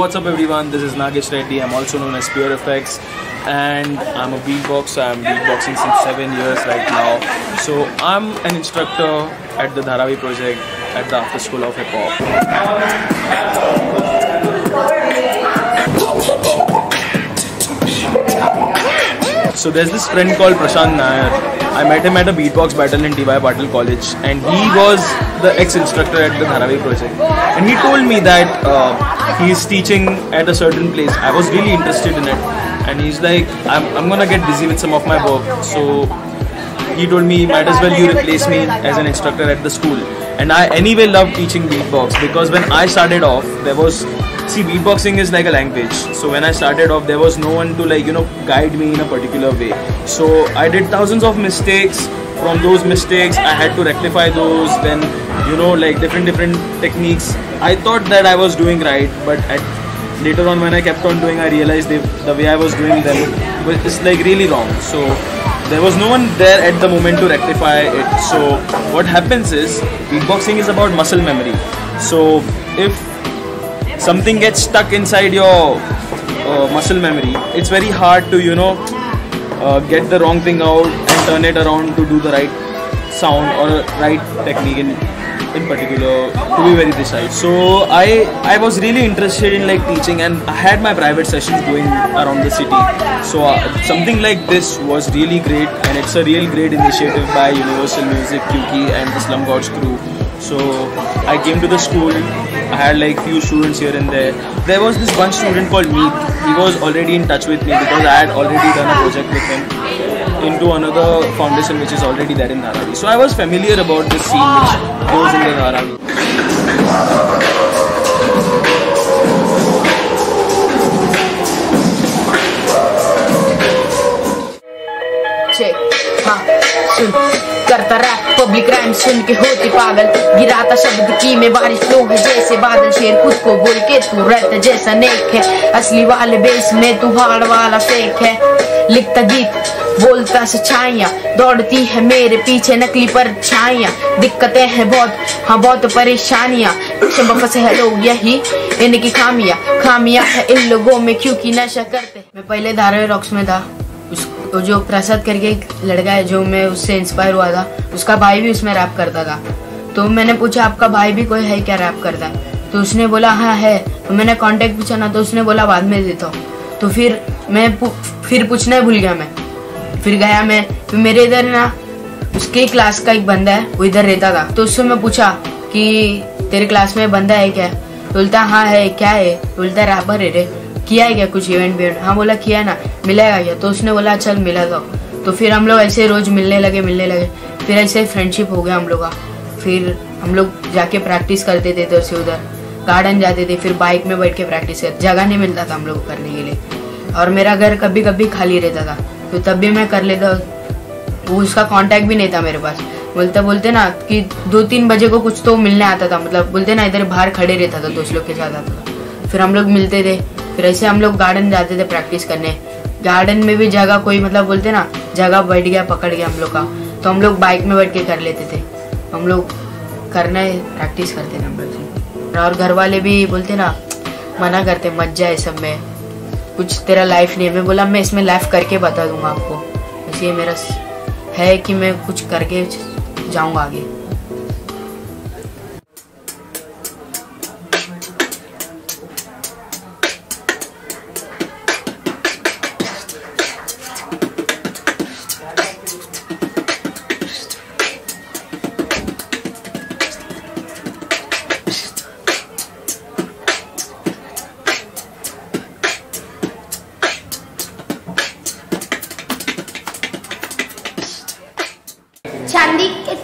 What's up everyone, this is Nagesh Reddy. I'm also known as PureFX and I'm a beatboxer. I'm beatboxing since 7 years right now. So I'm an instructor at the Dharavi project at the After School of Hip Hop. So there's this friend called Prashant Nayar. I met him at a beatbox battle in D.Y. Battle College and he was the ex-instructor at the Dharavi project, and he told me that he's teaching at a certain place. I was really interested in it, and he's like, I'm gonna get busy with some of my work, so he told me might as well you replace me as an instructor at the school. And I anyway loved teaching beatbox, because when I started off there was, see, beatboxing is like a language, so when I started off there was no one to, like, you know, guide me in a particular way. So I did thousands of mistakes. From those mistakes I had to rectify those, then, you know, like different techniques I thought that I was doing right, but later on when I kept on doing, I realized the way I was doing them was like really wrong. So there was no one there at the moment to rectify it. So what happens is, beatboxing is about muscle memory. So if something gets stuck inside your muscle memory, it's very hard to, you know, get the wrong thing out and turn it around to do the right sound or right technique in particular, to be very precise. So I was really interested in, like, teaching, and I had my private sessions going around the city. So something like this was really great, and it's a real great initiative by Universal Music Kyuki and the Slum Gods Crew. So I came to the school, I had like few students here and there. There was this one student called Meek. He was already in touch with me because I had already done a project with him into another foundation which is already there in Dharavi. So I was familiar about this scene which goes in the Dharavi. करता rap public रैम सुन के होते पागल, गिराता शब्द की में बारिश लो है जैसे बादल, शेर खुद को बोल के तू रहता जैसा नेक है, असली वाले बेस में तू हाड़ वाला फेक है, लिखता गीत बोलता सच्चाइयाँ, दौड़ती है मेरे पीछे नकली परछाइयाँ, दिक्कतें हैं बहुत, हाँ बहुत परेशानियाँ, शंभ फंसे है लोग यही इनकी खामियाँ, खामियाँ है इन लोगों में क्योंकि नशा करते। मैं पहले धारावी रॉक्स में था, जो प्रसाद करके एक लड़का है जो मैं उससे इंस्पायर हुआ था, उसका भाई भी उसमें रैप करता था, तो मैंने पूछा आपका भाई भी कोई है क्या रैप करता है, तो उसने बोला हाँ है, तो मैंने कांटेक्ट पूछा ना, तो उसने बोला बाद में देता हूँ, तो फिर मैं फिर पूछना ही भूल गया मैं, फिर गया मैं, फिर मेरे इधर ना उसके क्लास का एक बंदा है वो इधर रहता था, तो उससे मैं पूछा कि तेरे क्लास में बंदा है क्या, बोलता हाँ है क्या है, बोलता राबर है रे, किया है क्या कुछ इवेंट बिवेंट, हाँ बोला किया ना, मिलेगा क्या, तो उसने बोला चल मिला जाओ। तो फिर हम लोग ऐसे रोज मिलने लगे, फिर ऐसे फ्रेंडशिप हो गया हम लोग का। फिर हम लोग जाके प्रैक्टिस करते थे इधर से उधर, गार्डन जाते थे, फिर बाइक में बैठ के प्रैक्टिस करते, जगह नहीं मिलता था हम लोग करने के लिए, और मेरा घर कभी कभी खाली रहता था तो तब भी मैं कर लेता, उसका कांटेक्ट भी नहीं था मेरे पास। बोलते ना कि 2-3 बजे को कुछ तो मिलने आता था, मतलब बोलते ना इधर बाहर खड़े रहता था दोस्त लोग के साथ आता था, फिर हम लोग मिलते थे, फिर ऐसे हम लोग गार्डन जाते थे प्रैक्टिस करने। गार्डन में भी जगह कोई, मतलब बोलते ना जगह बैठ गया पकड़ गया हम लोग का, तो हम लोग बाइक में बैठ के कर लेते थे, हम लोग करने प्रैक्टिस करते थे हम लोग। और घर वाले भी बोलते ना मना करते मत जाए सब में, कुछ तेरा लाइफ नहीं है। मैं बोला मैं इसमें लाइफ करके बता दूंगा आपको, इसलिए मेरा है कि मैं कुछ करके जाऊंगा आगे।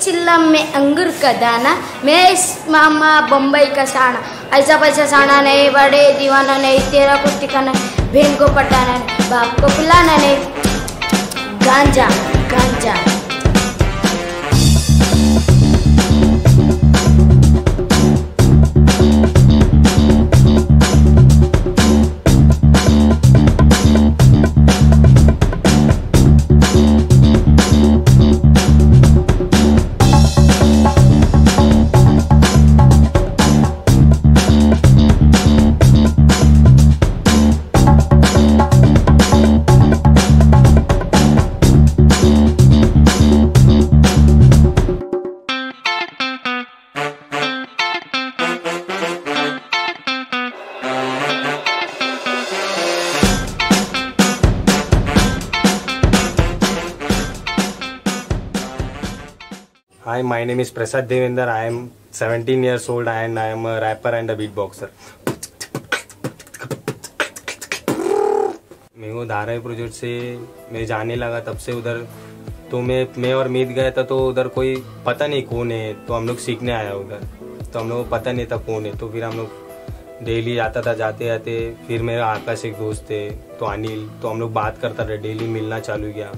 चिल्ला में अंगूर का दाना, मेरा इस मामा बम्बई का साना, ऐसा पैसा साना नहीं, बड़े दीवाना नहीं, तेरा कुछ ठिकाना नहीं, बहन को पटाना नहीं, बाप को बुलाना नहीं, गांजा गांजा। Hi, my name is Prasad Devinder. I am 17 years old and I am a rapper and a beatboxer. मैं वो धाराई प्रोजेक्ट से मैं जाने लगा, तब से उधर तो मैं और मीत गया था, तो उधर कोई पता नहीं कौन है, तो हम लोग सीखने आया उधर, तो हम लोग पता नहीं था कौन है, तो फिर हम लोग डेली आता था, जाते आते फिर मेरे आकाशिक दोस्त थे तो अनिल, तो हम लोग बात करता था, डेली मिलना चालू किया,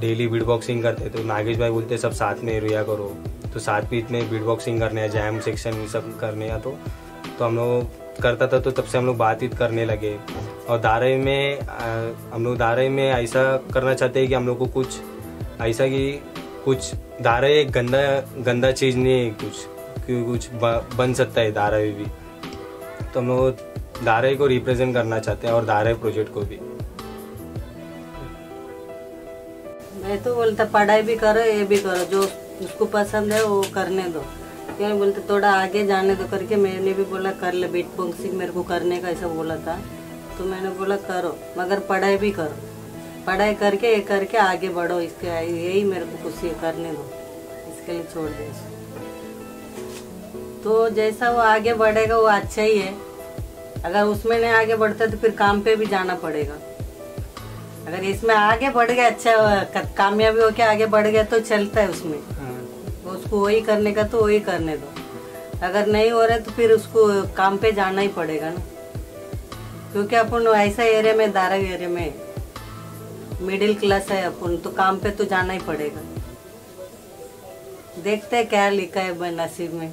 डेली बीट बॉक्सिंग करते, तो नागेश भाई बोलते सब साथ में रुया करो, तो साथ में इतने बीट बॉक्सिंग करने हैं, जैम सेक्शन ये सब करने हैं, तो हम लोग करता था, तो तब से हम लोग बातचीत करने लगे। और दाराई में ऐसा करना चाहते हैं कि हम लोग को कुछ ऐसा कि कुछ दाराई एक गंदा चीज़ नहीं है, कुछ बन सकता है दाराई भी, तो हम लोग दाराई को रिप्रेजेंट करना चाहते हैं और दाराई प्रोजेक्ट को भी। मैं तो बोलता पढ़ाई भी करो ये भी करो, जो उसको पसंद है वो करने दो, क्यों बोलते थोड़ा आगे जाने दो करके, मैंने भी बोला कर ले बीट बॉक्सिंग, मेरे को करने का ऐसा बोला था, तो मैंने बोला करो मगर पढ़ाई भी करो, पढ़ाई करके ये करके आगे बढ़ो, इसके यही मेरे को कुछ ये करने दो, इसके लिए छोड़ दो, तो जैसा वो आगे बढ़ेगा वो अच्छा ही है, अगर उसमें नहीं आगे बढ़ता तो फिर काम पर भी जाना पड़ेगा, अगर इसमें आगे बढ़ गया अच्छा कामयाबी होके आगे बढ़ गया तो चलता है उसमें, उसको वही करने का तो वही करने दो, अगर नहीं हो रहा तो फिर उसको काम पे जाना ही पड़ेगा ना, क्योंकि अपन ऐसा एरिया में धारावी एरिया में मिडिल क्लास है अपन, तो काम पे तो जाना ही पड़ेगा, देखते हैं क्या लिखा है नसीब में।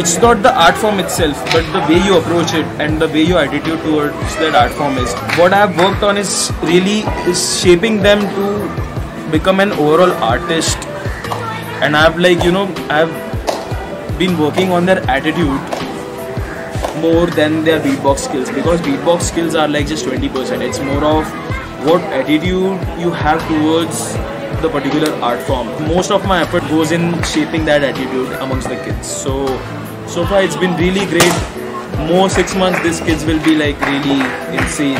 It's not the art form itself, but the way you approach it and the way your attitude towards that art form is. What I have worked on is really is shaping them to become an overall artist. And I have I've been working on their attitude more than their beatbox skills, because beatbox skills are like just 20%. It's more of what attitude you have towards the particular art form. Most of my effort goes in shaping that attitude amongst the kids. So far it's been really great more 6 months, these kids will be like really insane.